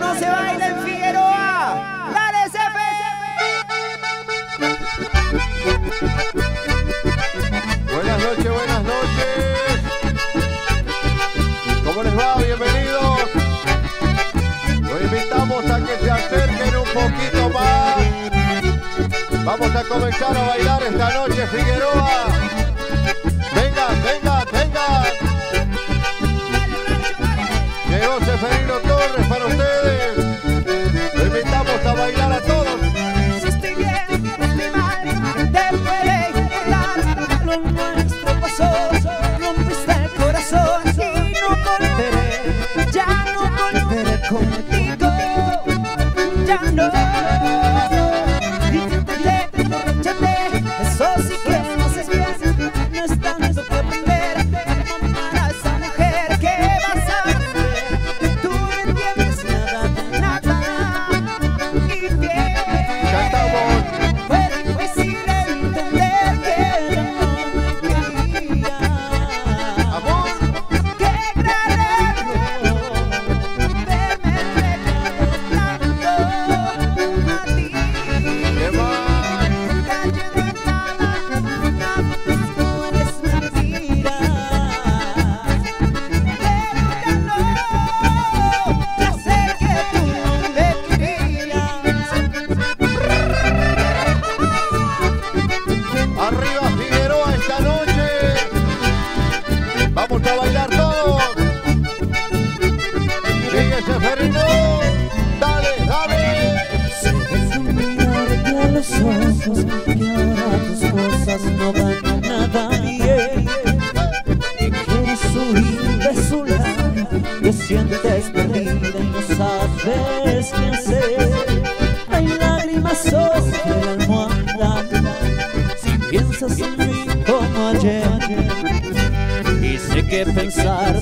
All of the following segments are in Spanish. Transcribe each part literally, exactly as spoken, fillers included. Pero no se baila en Figueroa. ¡Dale, Sefe! Buenas noches, buenas noches. ¿Cómo les va? Bienvenidos. Los invitamos a que se acerquen un poquito más. Vamos a comenzar a bailar esta noche, Figueroa. Venga, venga, venga. Llegó Seferino Torres para ustedes. Lo invitamos a bailar a todos. Si estoy bien, mi madre te puede contar. Lo nuestro pasó, rompiste el corazón y no volveré. Ya no volveré contigo. Ya no. Dígate, borrachate, eso sí que es más especial. No es tanto que aprender.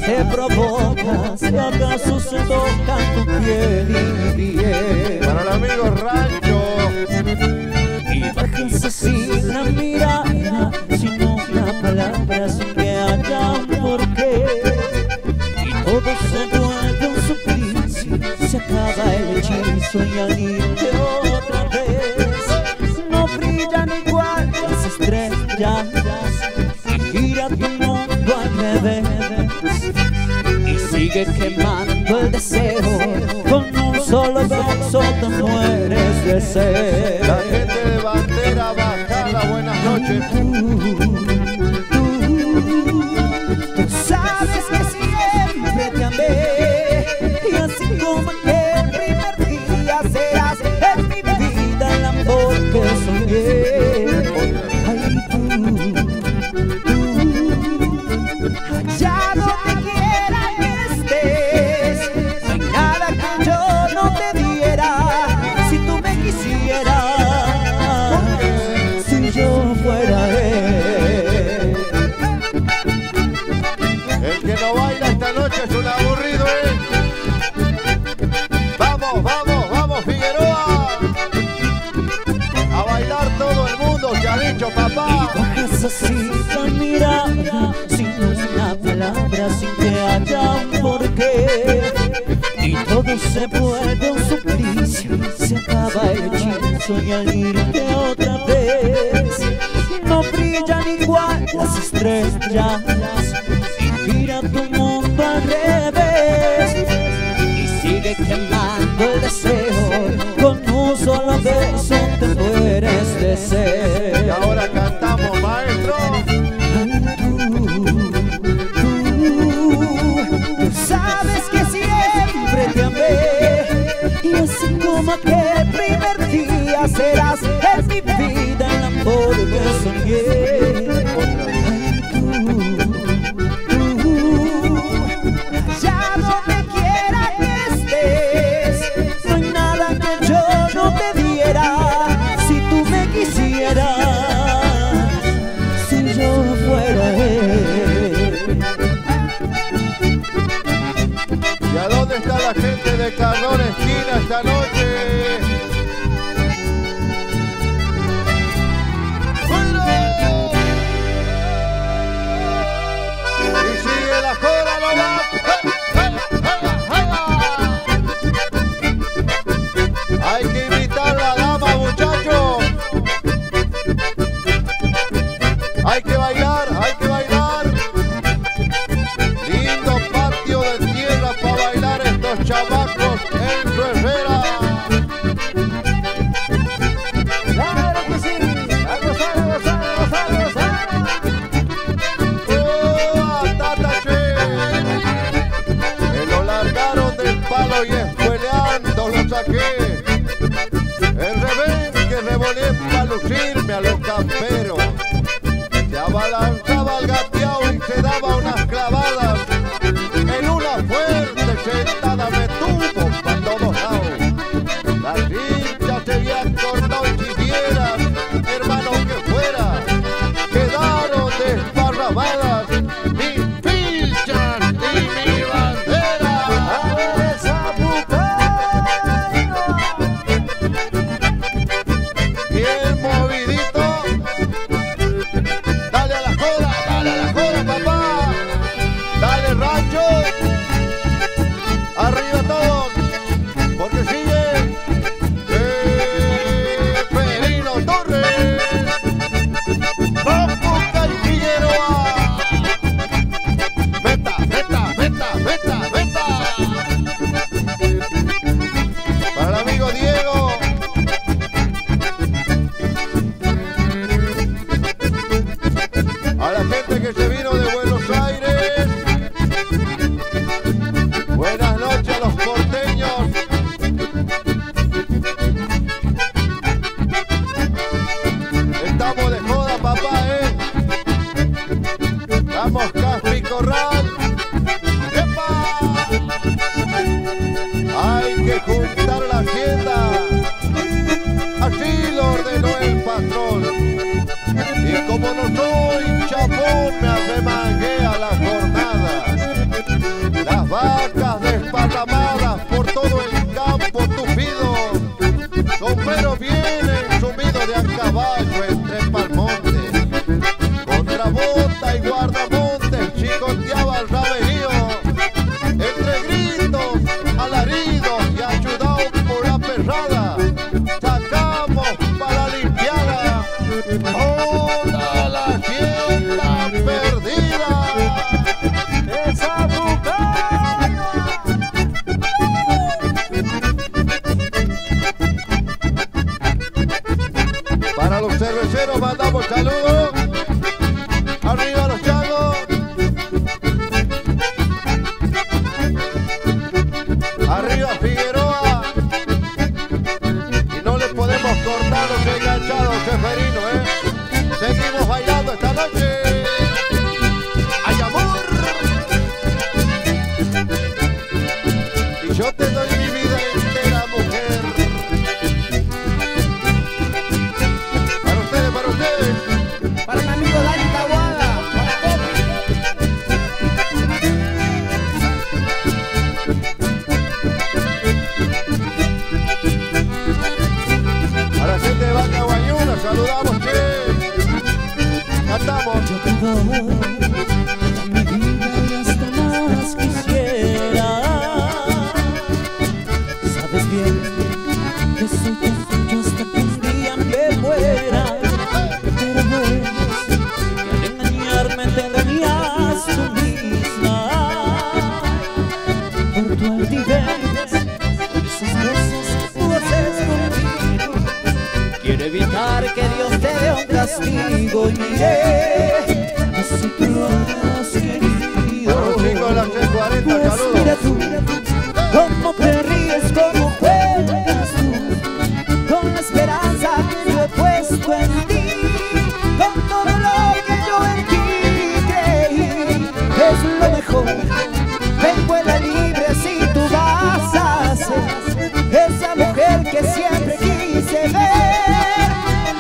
Te provocas, y acaso se toca tu piel y piel. Para el amigo Rancho. Y bájense sin la mirada, sin una palabra, sin que haya un porqué. Y todo se vuelve un suplicio, se acaba el hechizo y al irte otra vez. No brillan igual las estrellas, y gira tu mundo al revés. Y sigue quemando el deseo, con un solo beso te mueres de sed. La gente de bandera bajada, buenas noches. Tú, tú, tú sabes que siempre te amé, y así como el primer día serás en mi vida el amor que soñé. Ay, tú, tú, allá donde es un aburrido, ¿eh? Vamos, vamos, vamos, Figueroa. A bailar todo el mundo, que ha dicho papá. Y bajas así la mirada, sin una palabra, sin que haya un porqué. Y todo se vuelve un suplicio, se acaba el hechizo y al irte otra vez. No brillan igual las estrellas, y gira tu mundo al revés. Y sigue quemando el deseo, con un solo beso te mueres de sed. Y ahora cantamos, maestro. Tú, tú, tú sabes que siempre te amé, y así como aquel primer día serás en mi vida el amor que soñé. Ya donde quiera que estés, no hay nada que yo no te diera, si tú me quisieras, si yo fuera él. ¿Y a dónde está la gente de Carlón Esquina esta noche? La joda no va. ¡Hey, hey, hey, hey! chamacos en tu esfera. ¡Claro que sí! ¡A gozar, a gozar, a gozar, a gozar! ¡Oh, a Tata Che! Me lo largaron del palo y escueleando lo saqué. El revés que revolé para lucirme a los camperos. Se abalanzaba el gateado y se daba unas clavadas. En una fuerte sentada me tuvo para todos lados. Las hinchas se habían cortado y si vieran, hermano, que fuera. Quedaron desparramadas mis pinchas y mi bandera. ¡A ver esa putada! Bien movidito. Dale a la joda, dale a la joda, papá. Dale, rancho. Arriba todos, porque sigue Seferino Torres. Vamos buscar Figueroa. Veta, veta, veta, veta, veta. Para el amigo Diego. A la gente que se vino de Buenos Aires. Buenas noches a los porteños. Estamos de joda, papá, ¿eh? Vamos, Caspi Corral. ¡Epa! Hay que juntar la hacienda. Así lo ordenó el patrón. Y como no soy chapón, me arremangué a la jornada. Las vacas desparramadas por todo el campo tupido, sombreros bien ensumidos de a caballo entre palmontes, contrabota y guardamontes chicoteaba el raberío, entre gritos, alaridos y ayudados por la perrada, sacamos para la limpiada toda la fiesta perdida. ¡Esa bucana! Para los cerveceros mandamos saludos. ¡Arriba los changos! ¡Arriba Figueroa! Y no le podemos cortar los enganchados, Seferino, ¿eh? Seguimos bailando esta noche. ¡Ay, amor! Yo te doy mi vida entera, mujer. Para ustedes, para ustedes. Para mi amigo Dani Tahuada. Para gente de Vaca Guayuna, saludamos que cantamos. Yo te doy mi vida y hasta más quisiera. Que soy tan tuyo hasta que un día me muera. Pero no es que al engañarme te engañas tú misma. Por tu altivez, por esas cosas que tú haces conmigo. Quiero evitar que Dios te dé un castigo. Y miré así tú lo has querido. Pues mira tú, cómo te ríes, cómo juegas tú, con la esperanza que yo he puesto en ti, con todo lo que yo en ti creí, es lo mejor, ven vuela libre si tú vas a ser esa mujer que siempre quise ver,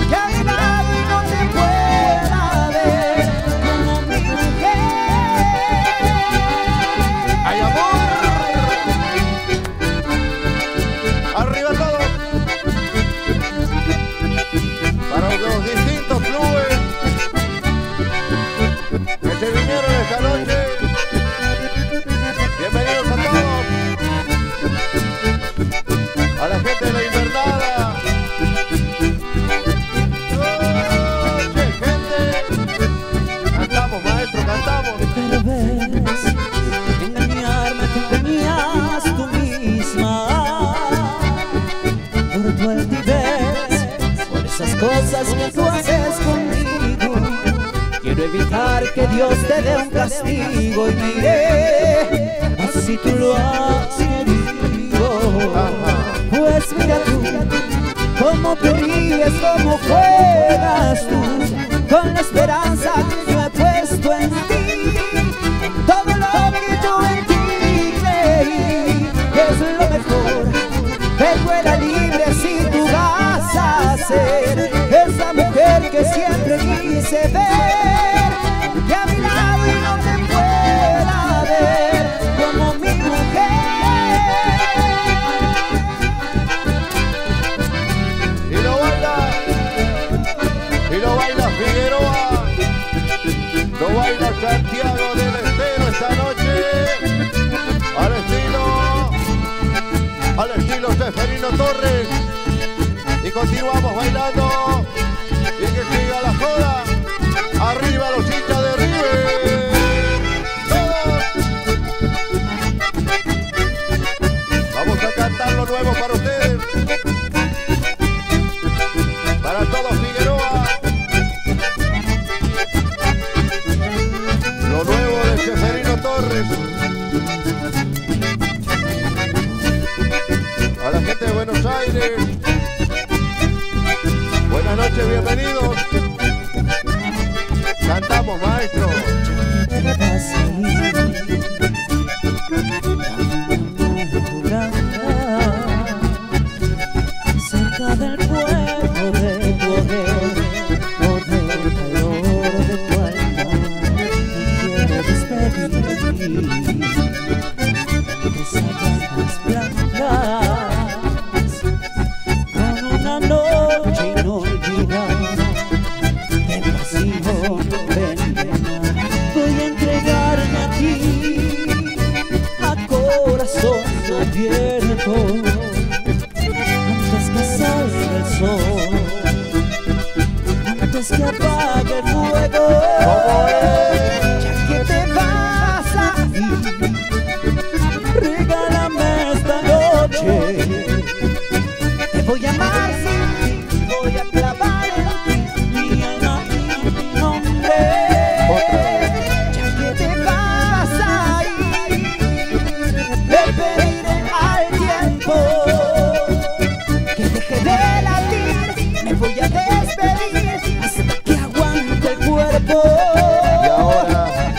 que a nadie no te pueda ver como mi mujer. ¡Ay, amor! ¡Arriba todos! Para los distintos clubes que se vinieron esta noche. que Dios te dé un castigo y me iré, así tú lo has querido. Pues mira tú, cómo te ríes, cómo juegas tú, con la esperanza que yo he puesto en ti. Todo lo que yo en ti creí es lo mejor, pero era libre si tú vas a ser esa mujer que siempre quise ver, que a mi lado y no te pueda ver como mi mujer. Y lo baila, y lo baila Figueroa, lo baila Santiago del Estero esta noche, al estilo, al estilo Seferino Torres, y continuamos bailando, y que siga la joda, arriba los hinchas de River. ¡Todos! Vamos a cantar lo nuevo para ustedes, para todos Figueroa, lo nuevo de Seferino Torres. A la gente de Buenos Aires, buenas noches, bienvenidos. Cantamos, maestro. Cerca del pueblo de tu hogar, por el calor de tu alma, te quiero despedir. Esa las blancas, con una noche inolvidable. Voy a entregarme a ti, a corazón abierto, antes que salga el sol, antes que apague el fuego. Ya que te vas a ir, regálame esta noche. Te voy a amar sin ti, voy a clavar en ti mi alma y mi nombre. Y ahora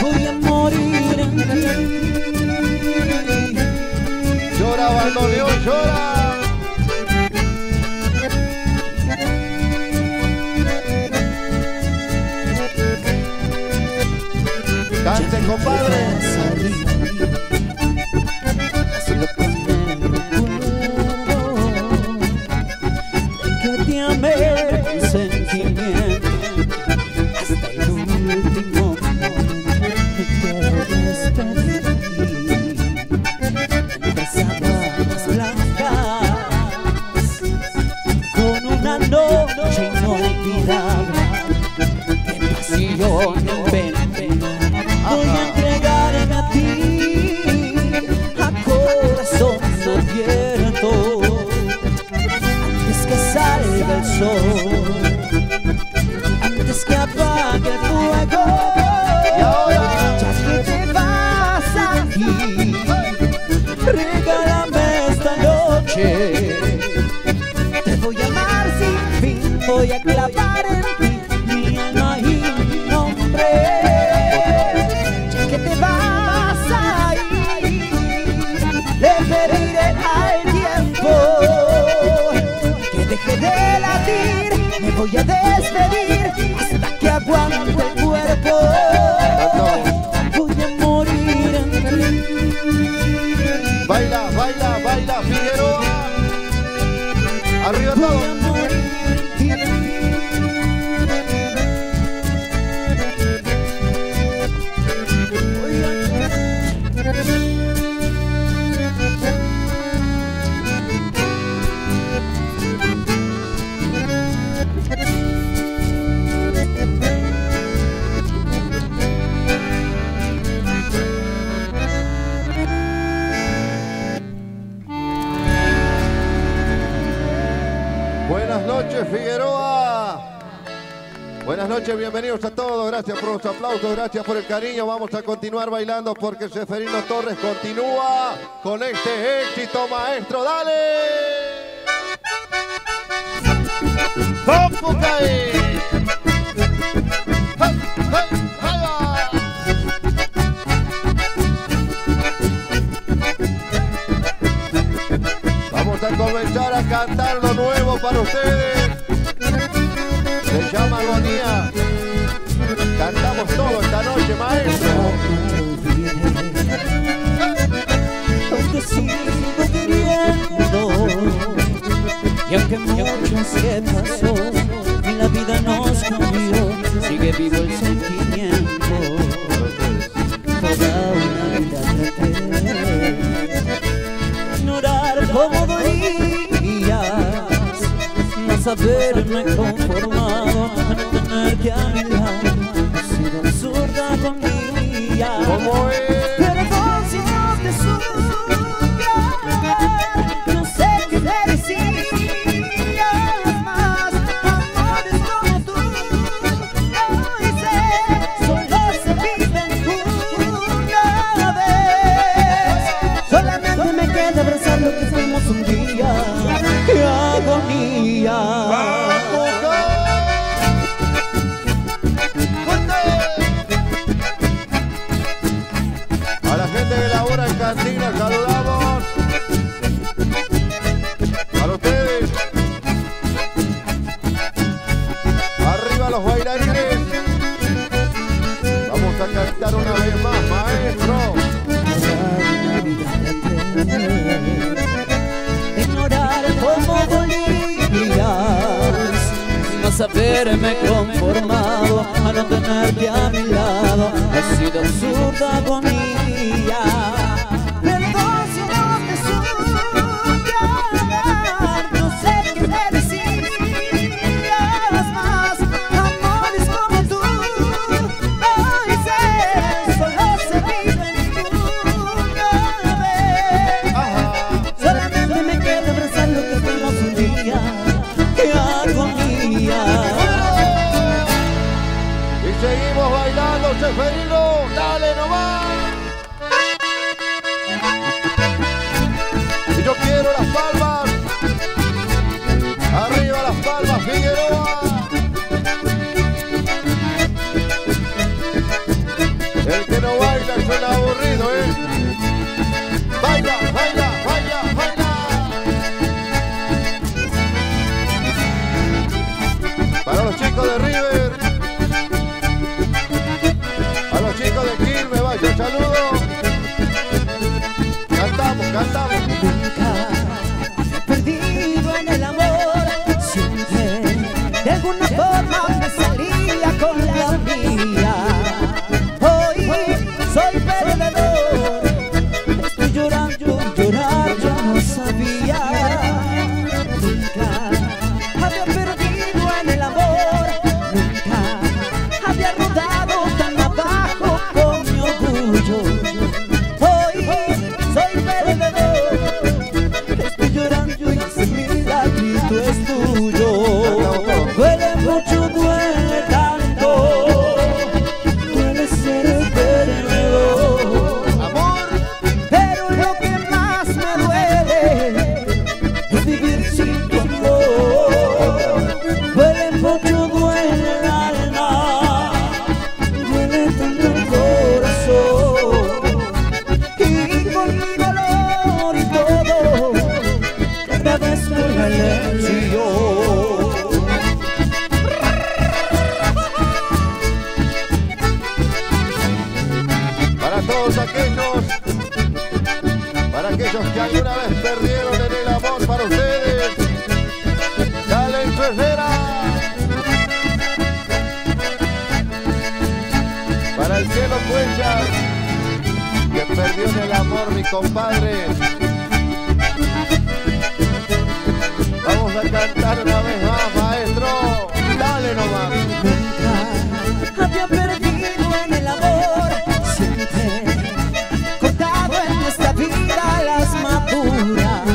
voy a morir en ti. Llora, bandoneón, llora. Cante, compadre. Que te amé con sentimiento. Ven, ven, voy a entregarme a ti, a corazón abierto, antes que salga el sol, antes que apague el fuego. Y ahora, ya que te vas a ir, regálame esta noche. Te voy a amar sin fin, voy a clavar en ti. De latir, me voy a despedir hasta que aguante el cuerpo. Voy a morir en ti. Baila, baila, baila, Figueroa. Arriba todo. Voy a morir en ti. Buenas noches, Figueroa. Buenas noches, bienvenidos a todos, gracias por los aplausos, gracias por el cariño. Vamos a continuar bailando porque Seferino Torres continúa con este éxito, maestro. ¡Dale! ¡Poputay! ¡Hey, hey! Vamos a comenzar a cantar lo nuevo para ustedes. Se llama Agonía. Cantamos todo esta noche, maestro. Aunque sigo queriendo, y aunque mucho se pasó, la vida nos cambió, sigue vivo el sentimiento. Toda una vida traté ignorar cómo dolías, no saberme conformado, no tenerte a mi lado, ha sido absurda agonía. ¿Cómo es? Pero vos si no te supieras, no sé qué te decías más. Amores como tú, hoy sé, solo se viven una vez. Solamente me queda abrazar lo que fuimos un día. ¡Qué agonía! ¡Vamos! ¡Fuerte! A la gente de la hora en cantina, saludamos. Para ustedes. Arriba los bailarines. Vamos a cantar una vez más, maestro. Como volvías, no saberme conformado, a no tenerte a mi lado, ha sido absurda agonía. Perdón si no te supe amar, no sé qué te decías más. Amores como tú, hoy sé, solo se viven una vez. Ajá. Solamente me queda abrazar lo que fuimos un día. ¡Qué agonía! Y seguimos bailando, Seferino. ¡Dale nomás! Y yo quiero las palmas. Arriba las palmas, Figueroa. El que no baila suena aburrido, ¿eh? ¡Baila, baila, baila, baila! Para los chicos de River, a los chicos de Gil me vaya un saludo. Cantamos, cantamos. Nunca perdido en el amor, siempre de alguna forma me salía con la mía. Hoy soy perdedor, estoy llorando, llorar yo no sabía. Nunca había perdido en el amor, nunca había rodado tan abajo con mi orgullo. Hoy soy perdedor, estoy llorando y si mi lagrito es tuyo. Duele mucho, duele tanto, duele ser perdedor. Amor, pero lo que más me duele es vivir sin tu amor. Duele mucho, duele el alma, duele tanto el corazón. Y con mi dolor y todo, te agradezco la elección. Para todos aquellos, para aquellos que alguna vez perdieron en el amor, para ustedes, dale en su esfera. Para el Chelo Cuellar, que perdió en el amor, mi compadre. Vamos a cantar una vez más, maestro. Dale nomás. Nunca había perdido en el amor, siempre cortado en nuestra vida las maduras.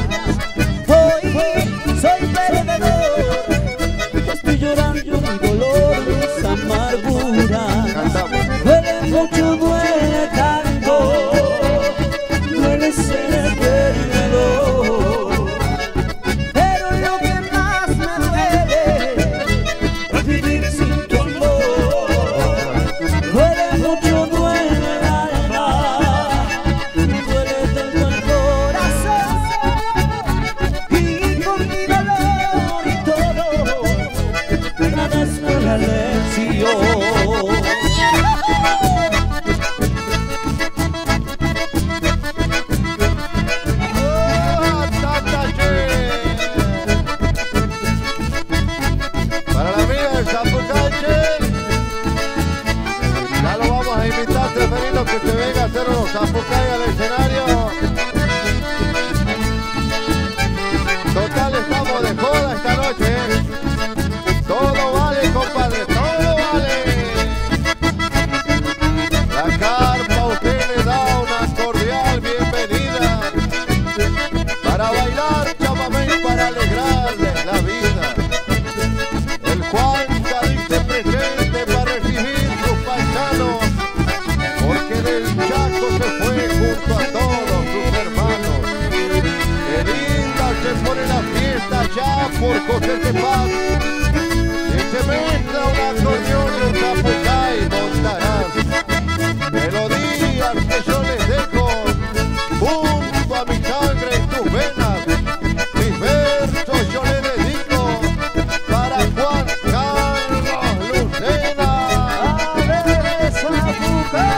Hoy soy perdedor, estoy llorando mi dolor. porco que te paga, que te venda un acordeón y un tapucá y montarás melodías que yo les dejo junto a mi sangre en tus venas. Mis versos yo les dedico para Juan Carlos Lucena. A ver esa mujer.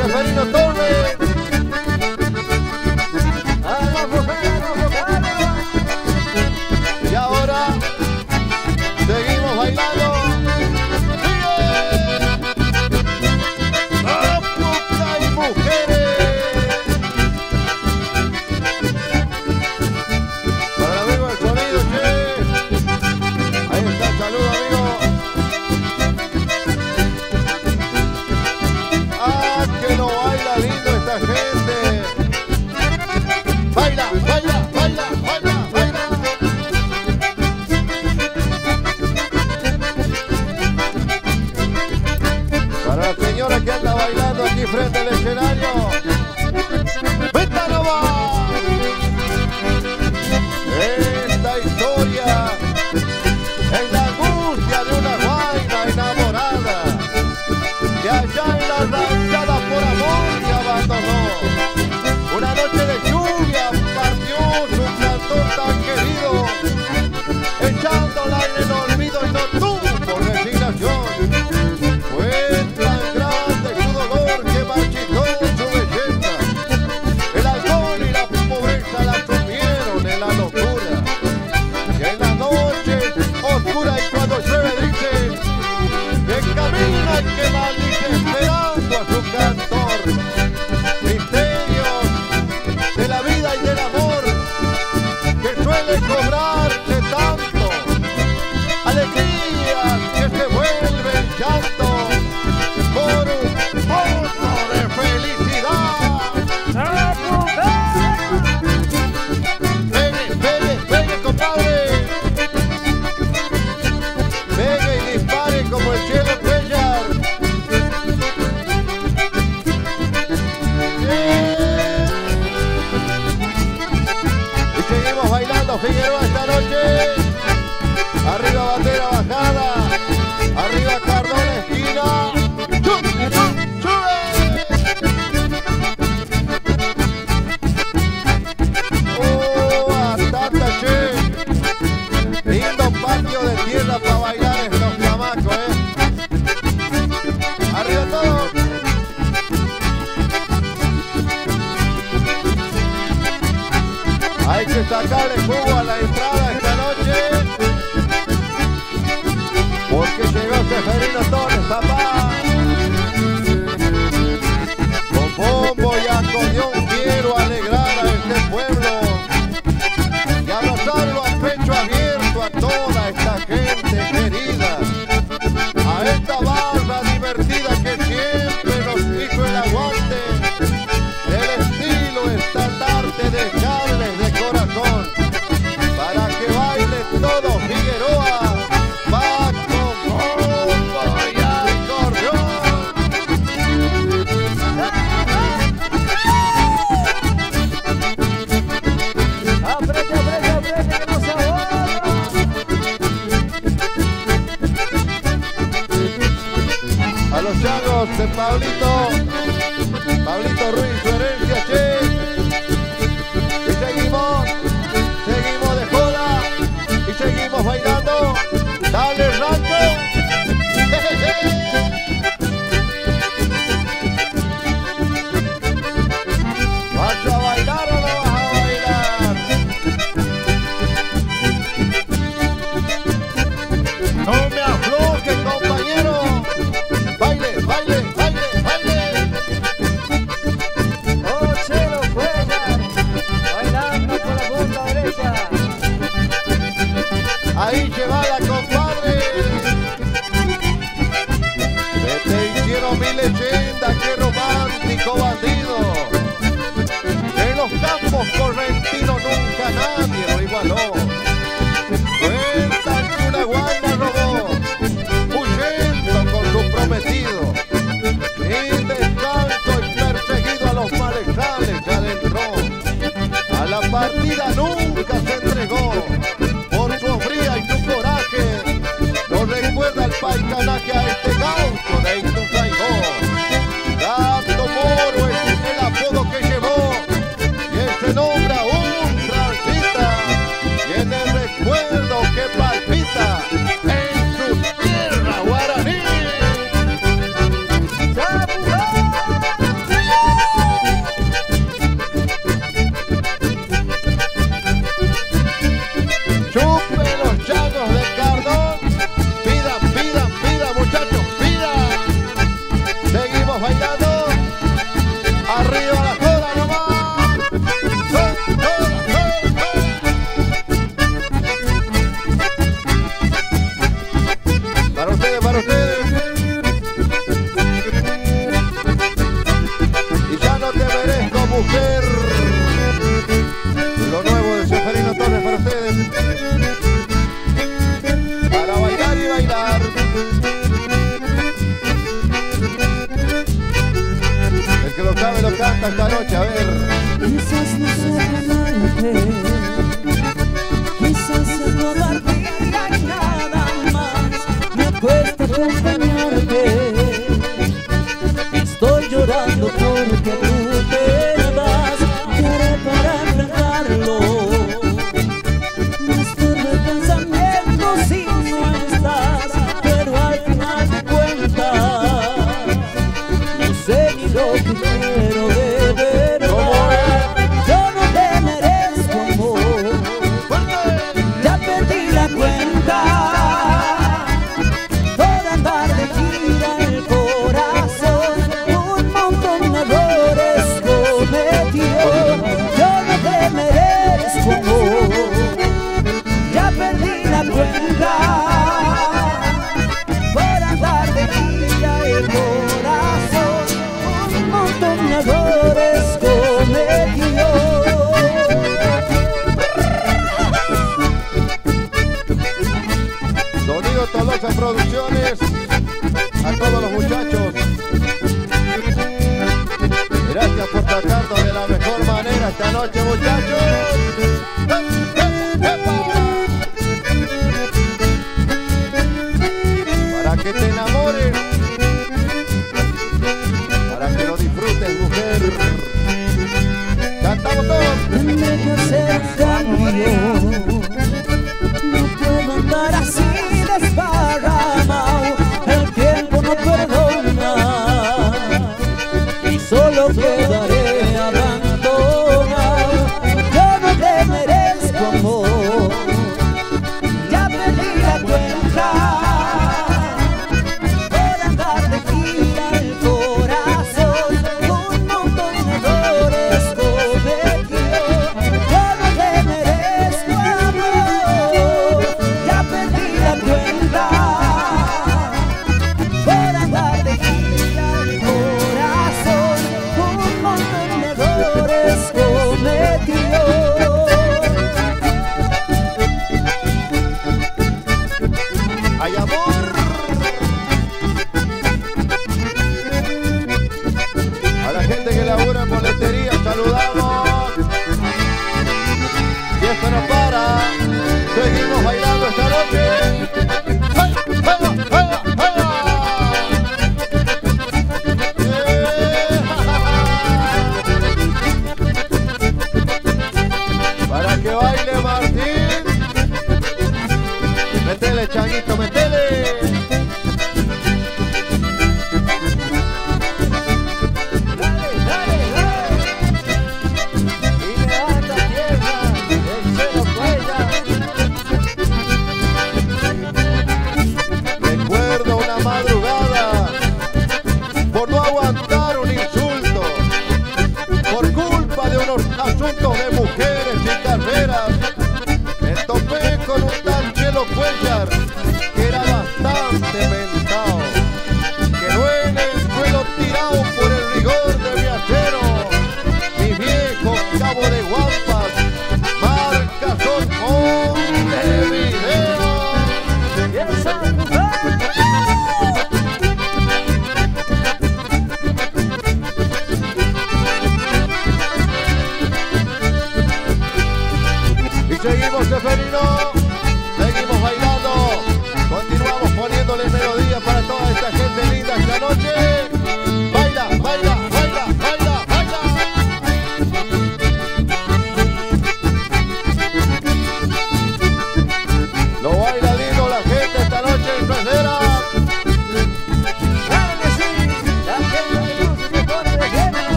Seferino Torres, y ahora seguimos bailando. ¡Puta y mujeres! Para el amigo del sonido, che. Ahí está, saludo amigo. Que anda bailando aquí frente al escenario. ¡Venta nomás! Esta historia es la angustia de una guaina enamorada que allá en la ranchada por amor se abandonó. Una noche de lluvia partió su cantón tan querido, echándola en el olvido y no tuvo resignación. Que maldita esperando a su cantor. Misterios de la vida y del amor que suele cobrarse tanto, alegrías que se vuelven llanto por un poco de felicidad. Pegue, pegue, pegue, compadre. Pegue y dispare como el Chelo Cuellar. Figueroa esta noche, arriba bandera bajada, arriba cardón esquina, ¡chum, chum, chum! ¡Oh, bastante, che! Lindo patio de tierra para bailar estos chamacos, eh. ¡Arriba todos! Hay que sacarle jugo a la entrada esta noche, porque llegó Seferino Torres, papá. Con bombo y acordeón quiero alegrar a este pueblo y abrazarlo a pecho abierto a toda esta gente querida, a esta barra divertida que siempre nos hizo el aguante del estilo estandarte de Charles de corazón, para que baile todo Figueroa, bajo, bombo y acordeón. ¡Aprete, aprete, aprete, que no se aboga! A los chagos de Pablito, Pablito Ruiz, su herencia, che. Seguimos de joda y seguimos bailando. ¡Dale, Rancho! ¿Vas a bailar o no vas a bailar? ¡No me aflojes, compañero! ¡Baile, baile, baile, baile! partida nunca se entregó. Por su hombría y su coraje, nos recuerda el paisanaje a este gaucho de Ituzaingó. Gato Moro es el apodo que llevó, y ese nombre aún transita, y en el recuerdo que palpita en su tierra guaraní. Esta noche, a ver. Quizás no sea amante, quizás se no partida nada más. Me apuesto a acompañarte. Estoy llorando porque tú te vas. Lloré para enfrentarlo. Más tarde pensamiento si no estás, pero al final de cuentas no sé ni lo que quiero ver. Producciones, a todos los muchachos, gracias por tratarnos de la mejor manera esta noche, muchachos. ¡Epa! Para que te enamores, para que lo disfrutes, mujer. Cantamos todos. Me no puedo andar así desparramao, el tiempo no perdona y solo quedaré abandonado. Yo no te merezco amor, ya perdí la cuenta, por andar de gira el corazón un montón de errores cometió. Yo no te merezco amor, ya perdí la cuenta. ¡Ay, amor! A la gente que labura en boletería, saludamos. Y esto no para. Seguimos bailando esta noche. ¡Ay, ay, ay, ay, ay! Métele, changuito, métele. Dale, dale, dale. Y le da la tierra, el Chelo Cuellar.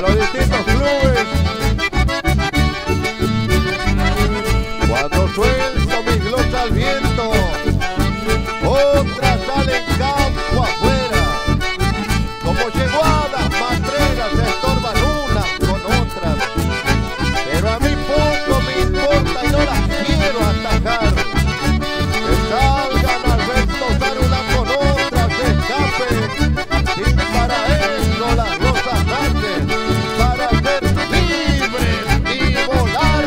a los distintos clubes. Cuando suelto mis globos al viento, otras salen campo afuera. Como yeguadas, matreras, se estorban unas con otras. Pero a mí poco me importa, no las quiero atacar. Que salgan al resto una con otra, se escapen. Y para eso las rosas nacen, para ser libres y volar.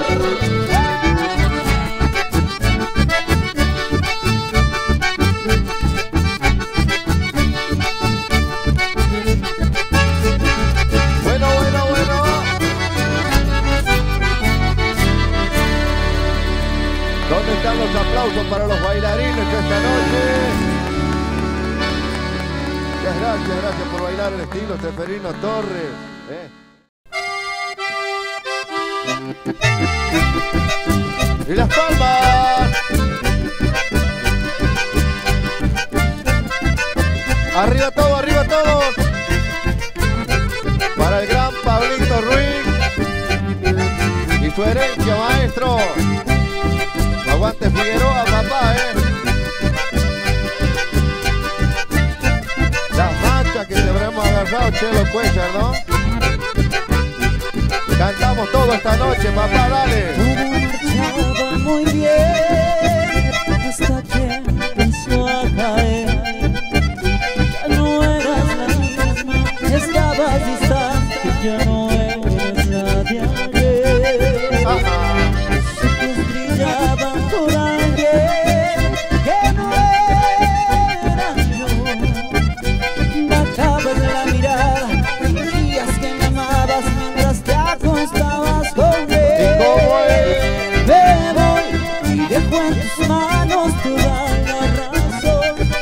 Los aplausos para los bailarines esta noche. Muchas gracias, gracias por bailar el estilo Seferino Torres. ¿eh? ¡Y las palmas! ¡Arriba todos, arriba todos! Para el gran Pablito Ruiz y su herencia, maestro. Aguante Figueroa, papá, eh. Las manchas que te habremos agarrado, Chelo Cuellar, ¿no? Cantamos todo esta noche, papá, dale. Todo marchaba muy bien hasta que empezó a caer. Ya no eras la misma, ya estabas distante, ya no eres la de ayer. Ajá. Por alguien que no era yo, bajabas la mirada, fingías que me amabas mientras te acostabas con él. Me voy y dejo en tus manos toda la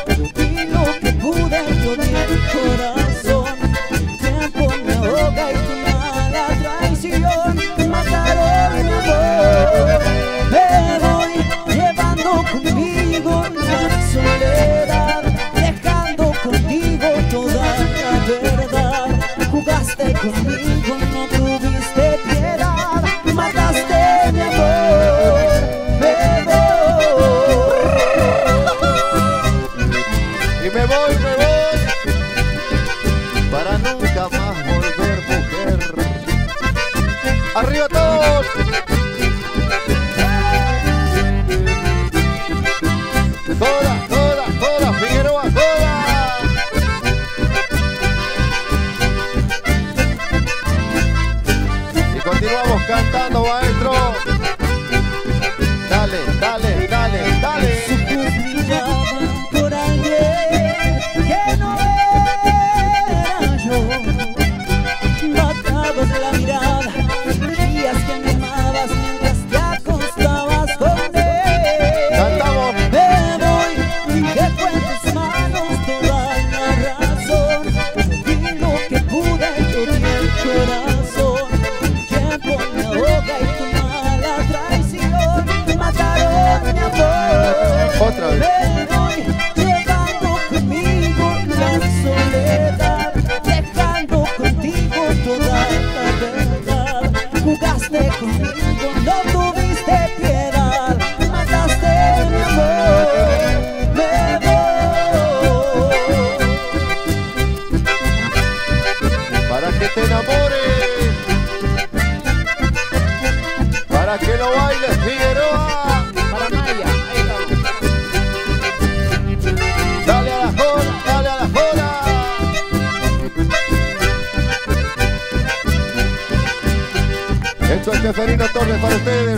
razón y lo que pude yo di en tu corazón. El tiempo me ahoga y tu mala traición te mataré, mi amor. Me voy conmigo la soledad, dejando contigo toda la verdad. Jugaste conmigo, no tuviste piedad, mataste mi amor. Me voy. Y me voy, me voy, para nunca más volver, mujer. ¡Arriba todos! Toda, toda, toda, Figueroa, toda. Y continuamos cantando, maestro. Dale, dale, dale, dale. Por alguien que no era yo, matabas la mirada, fingías que me amabas mientras te acostabas con él. Cantamos. Otra vez. Me voy llevando conmigo la soledad, dejando contigo toda la verdad. Jugaste conmigo, no tuviste piedad, mataste mi amor. Me voy. Para que te enamores, para que lo bailes, Figueroa. Soy Seferino Torres para ustedes.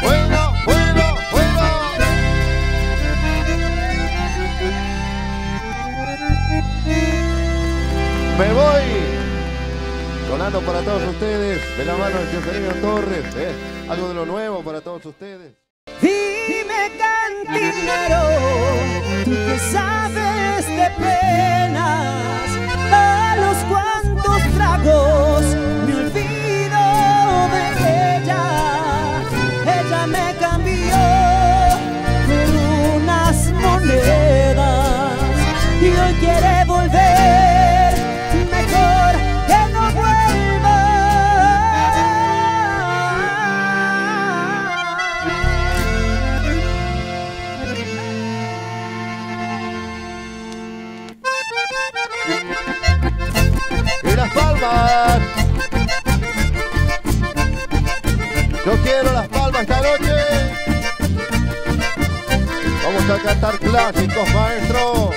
¡Fuego, fuego, fuego! Me voy. Sonando para todos ustedes, de la mano de Seferino Torres. ¿eh? Algo de lo nuevo para todos ustedes. Dime, cantinero, tú que sabes de penas, a los cuantos tragos me olvido de ella. Ella me cambió por unas monedas y hoy quiere volver, mejor que no vuelva. Y las palmas, yo quiero las palmas esta noche. Vamos a cantar clásicos, maestro.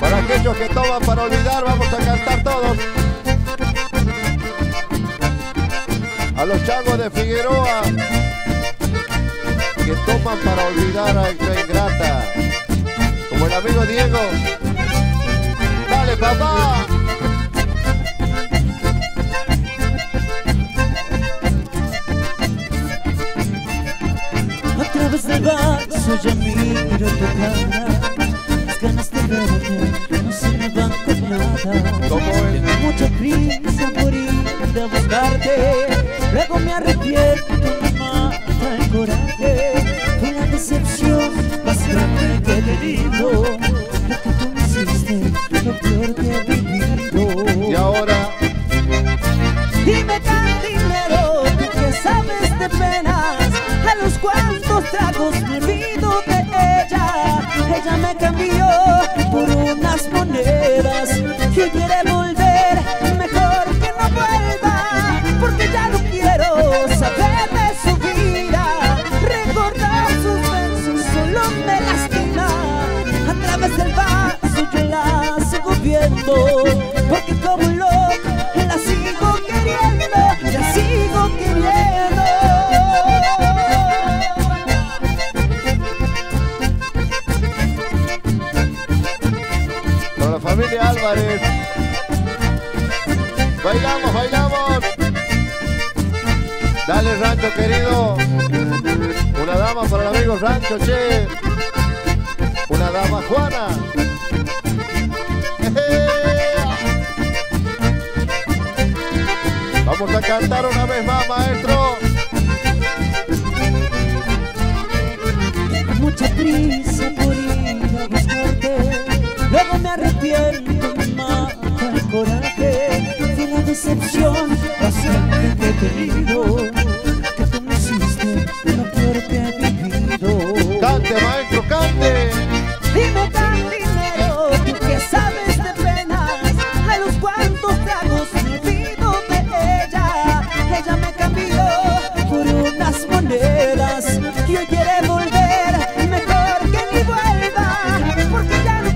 Para aquellos que toman para olvidar, vamos a cantar todos. A los changos de Figueroa, que toman para olvidar a esta ingrata. Como el amigo Diego. ¡Dale, papá! A través del vaso ya miro tu cara, las ganas de verte no se me van con nada. Tengo mucha prisa por ir a buscarte, luego me arrepiento, me mata el coraje. Fue la decepción más grande que he tenido, lo que tú me hiciste, lo peor que he vivido. Y ahora, dime cantinero, tú que sabes de penas, a los cuantos tragos me olvido de ella. Ella me cambió por unas monedas y quiere volver, mejor que no vuelva, porque ya no quiero saber de su vida. Recordar sus besos solo me lastima. A través del vaso yo la sigo viendo, porque como un loco la sigo queriendo, la sigo queriendo. Familia Álvarez, bailamos, bailamos. Dale, Rancho querido. Una dama para el amigo Rancho Che. Una dama Juana. Vamos a cantar una vez más, maestro. Mucha prisa por ir a buscarte, luego me arrepiento, me mata el coraje. Fue la decepción bastante que he tenido, que tú me hiciste lo peor que he vivido. ¡Cante, maestro, cante! Dime, cantinero, tú que sabes de penas, a los cuantos tragos me olvido de ella. Ella me cambió por unas monedas y hoy quiere volver, mejor que ni vuelva, porque ya no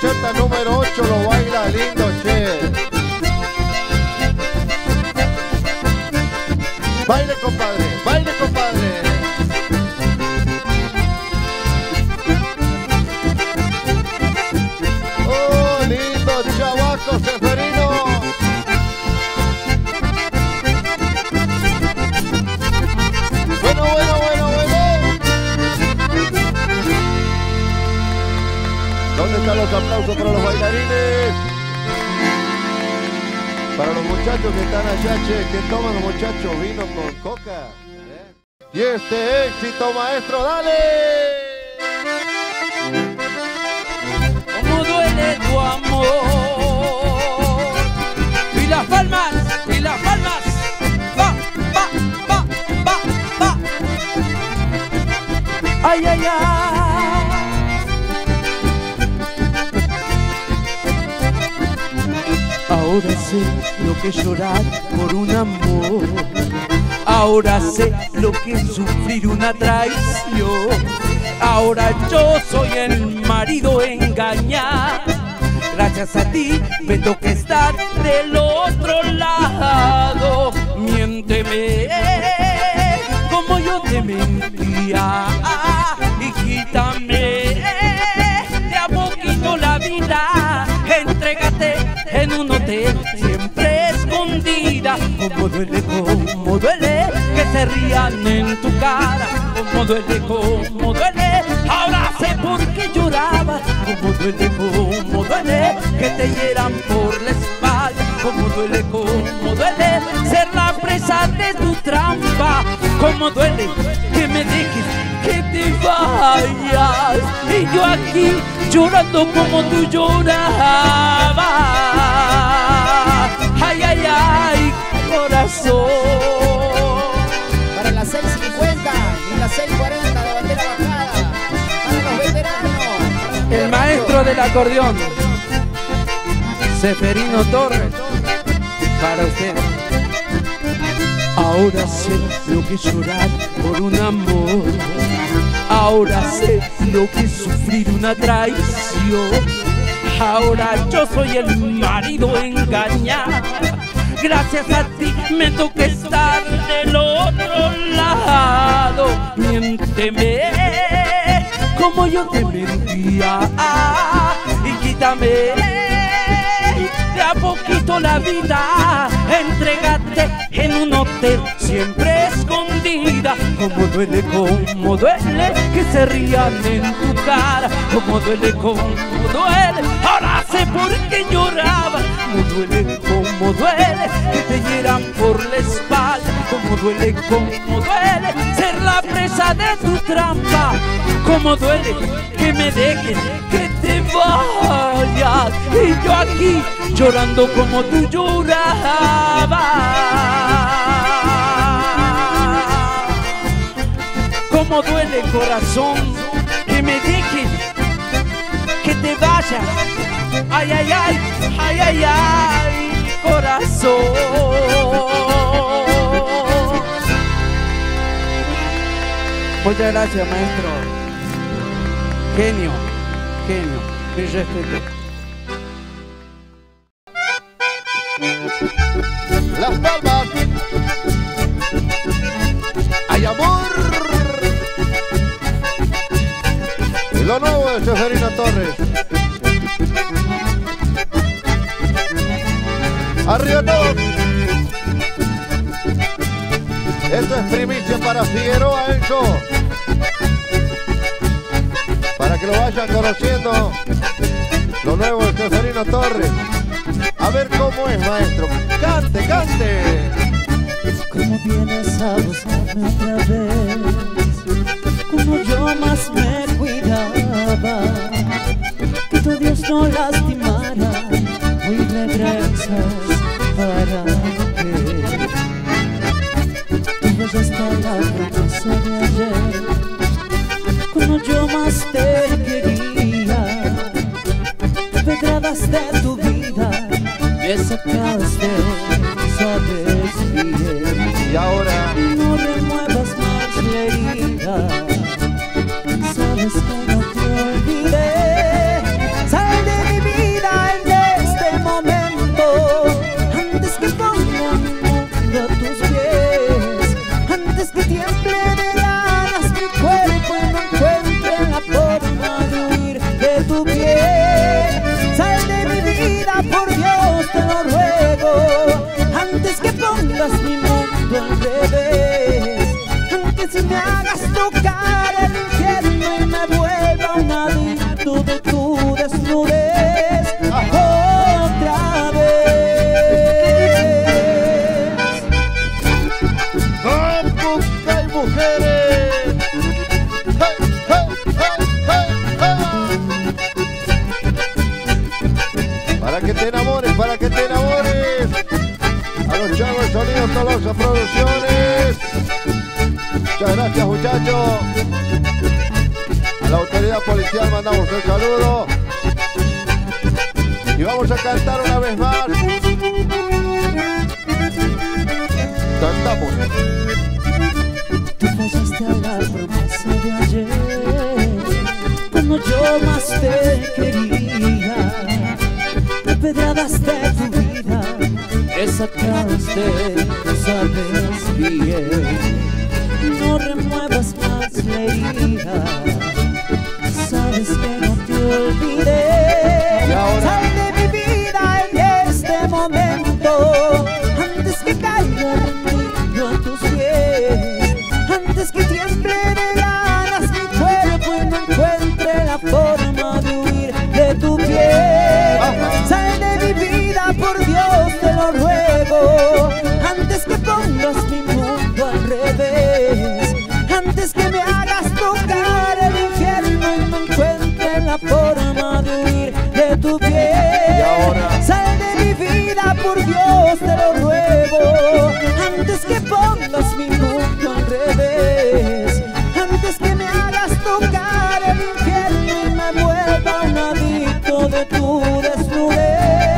guachata número ocho lo baila lindo Che. Baile compadre, baile compadre. Oh, lindo chavaco Seferino. Bueno, bueno, bueno, bueno. ¿Dónde están los aplausos para los bailarines? Para los muchachos que están allá, che, que toman los muchachos vino con coca. ¿Eh? Y este éxito, maestro, dale. ¿Cómo duele tu amor? Y las palmas, y las palmas. Va, va, va, va, va. Ay, ay, ay. Ahora sé lo que es llorar por un amor. Ahora sé lo que es sufrir una traición. Ahora yo soy el marido engañado. Gracias a ti me toca estar del otro lado. Miénteme como yo te mentía y quítame de a poquito la vida. Entrégate en un hotel, siempre escondida. Como duele, como duele, que se rían en tu cara. Como duele, como duele, ahora sé por qué llorabas. Como duele, como duele, que te hieran por la espalda. Como duele, como duele, ser la presa de tu trampa. Como duele, que me dejes, que te vayas, y yo aquí llorando como tú llorabas. Ay, ay, ay, corazón. Para las seis cincuenta y las seis cuarenta de bandera bajada. Para los veteranos. El maestro del acordeón, Seferino Torres, para usted. Ahora sé lo que es llorar por un amor. Ahora sé lo que es sufrir una traición. Ahora yo soy el marido engañado. Gracias a ti me toca estar del otro lado. Miénteme como yo te mentía y quítame de a poquito la vida, entrégate en un hotel, siempre escondida. Como duele, como duele, que se rían en tu cara. Como duele, como duele, ahora sé por qué lloraba. Como duele, como duele, que te hieran por la espalda. Como duele, como duele, ser la presa de tu trampa. Como duele, que me dejes, que te vayas, y yo aquí llorando como tú llorabas. Como duele, corazón, que me dejes, que te vayas. Ay, ay, ay, ay, ay, ay, corazón. Muchas gracias, maestro. Genio, genio, mi respeto. Las palmas. Hay amor. Y lo nuevo de Seferino Torres. Arriba todos. Esto es primicia para Figueroa, Enzo. Para que lo vayan conociendo. Lo nuevo de Seferino Torres. A ver cómo es, maestro. ¡Cante, cante! ¿Cómo vienes a buscarme otra vez? Como yo más me cuidaba, que tu Dios no lastimara. Hoy regresas para que tú ves hasta la promesa de ayer. Como yo más te quería, te pedradas de tu vida. Me sacaste, sabes bien. Y ahora no remuevas más la herida. Sabes que no te olvidé. Sal de mi mujeres. ¡Hey, hey, hey, hey, hey! Para que te enamores, para que te enamores. A los chavos Sonidos Tolosa Producciones. Muchas gracias, muchachos. A la autoridad policial mandamos un saludo. Y vamos a cantar una vez más. Cantamos. Tú fallaste a la promesa de ayer, como yo más te quería. Empedrabaste tu vida, que sacaste, sabes bien. No remuevas más la herida, sabes que no te olvidé. Y ahora sal de mi vida en este momento, antes que caiga tus pies, antes que tiemblen heladas mi cuerpo y no encuentre la forma de huir de tu piel. Sal de mi vida, por Dios te lo ruego, antes que pongas mi mundo al revés, antes que me hagas tocar el infierno y no encuentre la forma de huir de tu piel. Sal de mi vida, por Dios te lo ruego, antes que pongas mi mundo al revés, antes que me hagas tocar el infierno y me vuelva un adicto de tu desnudez.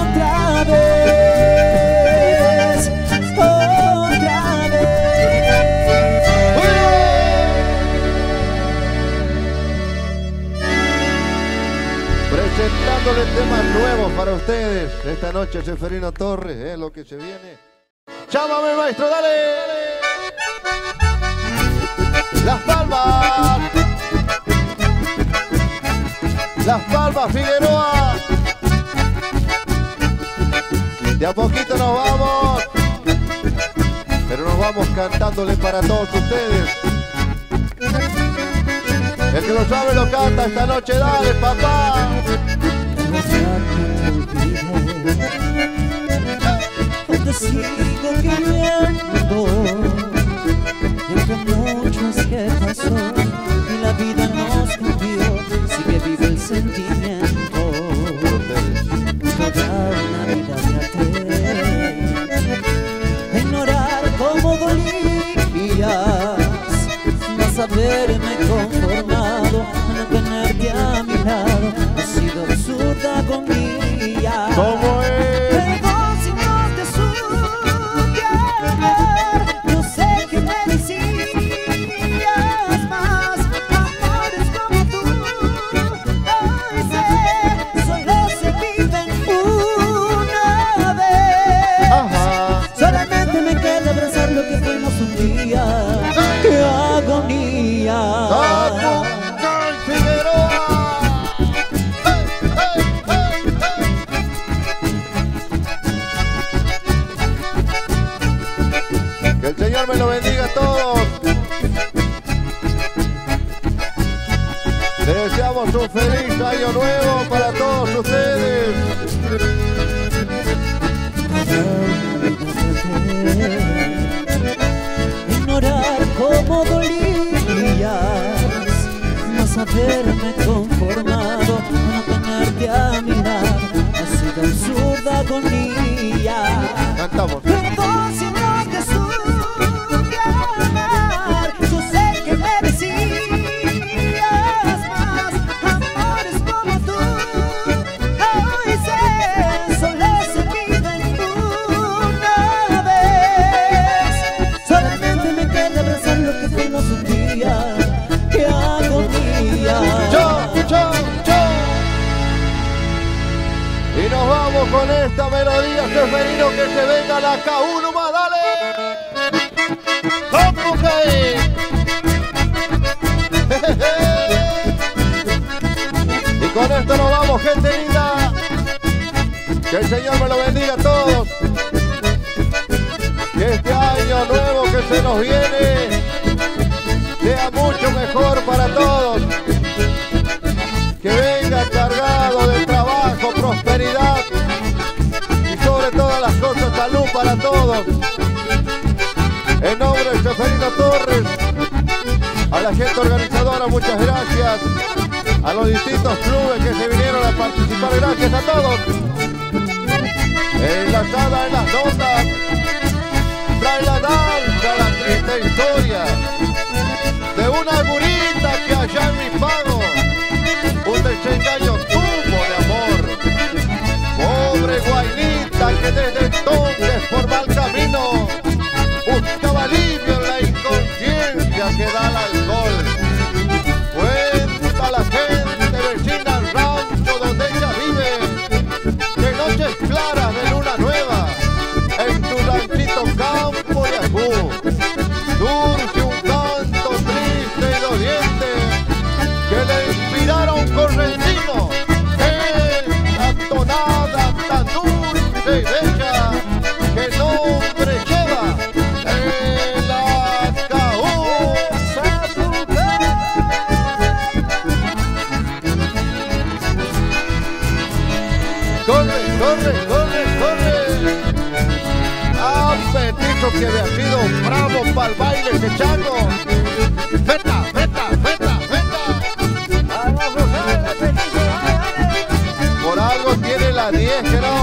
Otra vez, otra vez. Presentándole temas nuevos para ustedes. Esta noche Seferino Torres, ¿eh? Lo que se viene. Chámame, maestro, dale, dale. Las Palmas, Las Palmas, Figueroa. De a poquito nos vamos, pero nos vamos cantándole para todos ustedes. El que lo sabe lo canta esta noche, dale, papá. Te sigo queriendo, y entre muchos que pasó y la vida nos cambió, sigue vivo el sentimiento. Toda una vida traté de ignorar cómo dolías, mas haberme conformado no tenerte a mi lado ha sido absurda agonía. ¿Cómo es? Me lo bendiga a todos. Les deseamos un feliz año nuevo para todos ustedes. Ignorar cómo dolías, mas haberme conformado, no tenerte a mi lado ha sido absurda agonía. Cantamos. Con esta melodía, Seferino, que se venga la K uno más, dale. ¡Vamos a ir! Y con esto nos vamos, gente linda. Que el Señor me lo bendiga a todos. Que este año nuevo que se nos viene sea mucho mejor para todos. Que venga cargado de trabajo, prosperidad, sobre todas las cosas, salud para todos. En nombre Torres, Seferino Torres, a la gente organizadora, muchas gracias, a los distintos clubes que se vinieron a participar, gracias a todos. Enlazada en las notas, trae la danza, la triste historia de una gurita que allá en mi pago un desengaño tuvo de amor. Pobre guainita que desde entonces por mal camino buscaba alivio en la inconsciencia que da el alcohol. Cuenta la gente vecina al rancho donde ella vive que noches claras de luna nueva en tu ranchito campo de ajú surge un canto triste y doliente que le inspiraron correntino esa tonada tan dulce y bella que nombre lleva. Peticho que había sido bravo para el baile ese chango. Veta, veta, veta, veta. A la mujer, la peticho, dale. Por algo tiene la diez que no.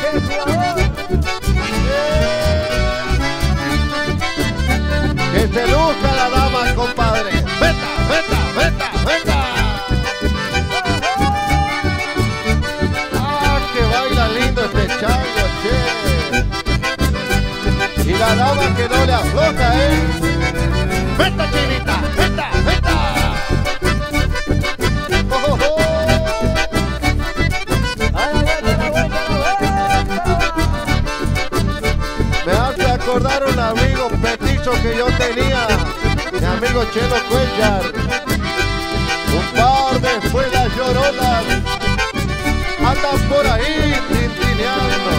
¿Qué yeah. Que se luzca la dama, compadre. Veta, veta, veta, veta. Ah, que baila lindo este chango. Y la dama que no le afloja, ¿eh? ¡Veta, chinita! ¡Veta, veta! ¡Oh, oh, oh! ¡Ay, la vuelta, la vuelta! Me hace acordar un amigo peticho que yo tenía, mi amigo Chelo Cuellar. Un par de espuelas lloronas andan por ahí tintineando.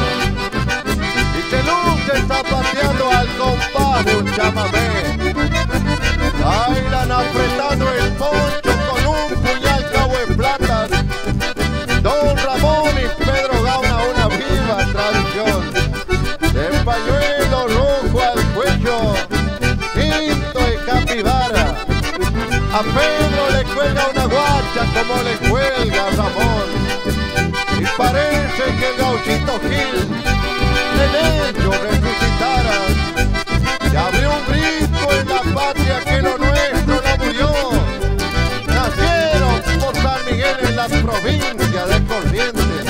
Se está pateando al compás de un chamame. Bailan apretando el poncho con un puñal cabo en plata. Don Ramón y Pedro Gauna, una viva tradición. De pañuelo rojo al cuello, quinto y capibara. A Pedro le cuelga una guacha como le cuelga Ramón. Y parece que el Gauchito Gil en ellos resucitaran. Se abrió un grito en la patria que lo nuestro no murió. Nacieron por San Miguel en la provincia de Corrientes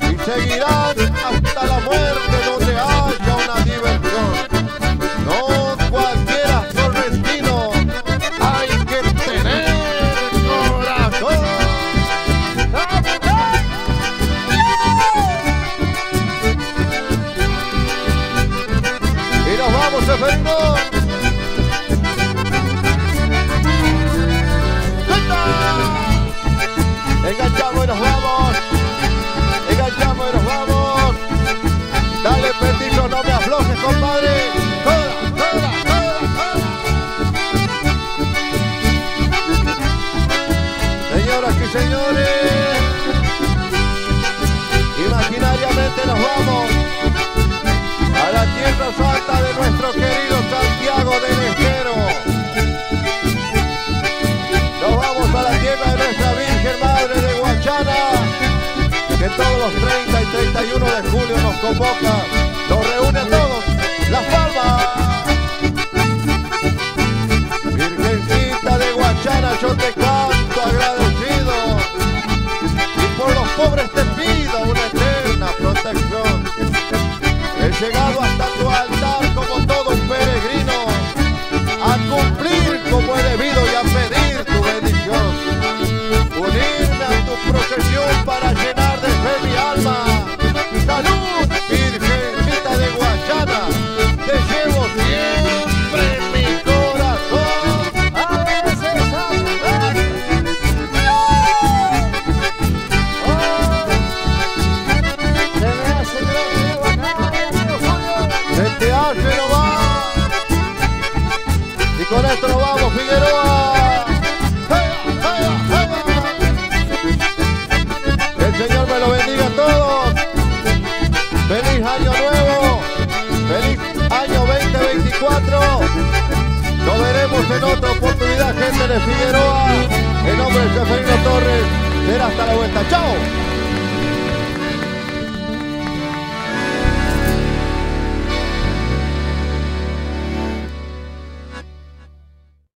y seguirán hasta la muerte donde haya una diversión. No cualquiera correntino, hay que tener corazón. ¡Seferino! ¡Enganchamos y nos vamos! ¡Enganchamos y nos vamos! ¡Dale, peticho, no me aflojes, compadre! ¡Joda, joda, joda, joda! Señoras y señores, imaginariamente nos vamos a la tierra santa de nuestro querido Santiago del Estero. Nos vamos a la tierra de nuestra Virgen Madre de Guachana, que todos los treinta y treinta y uno de julio nos convoca, nos reúne a todos, las palmas. Virgencita de Guachana, yo te canto agradecido, y por los pobres te pido una eterna protección. He llegado hasta tu altar como todo un peregrino, a cumplir como he debido y a pedir tu bendición. Unirme a tu procesión para llenar de fe mi alma. ¡Salud, Virgencita de Guachana! ¡Te llevo siempre en mi corazón! ¡A veces a te hace no va! Y con esto nos vamos, Figueroa. Que el Señor me lo bendiga a todos. Feliz año nuevo. Feliz año Nos veremos en otra oportunidad, gente de Figueroa. En nombre de Seferino Torres, será hasta la vuelta. ¡Chao!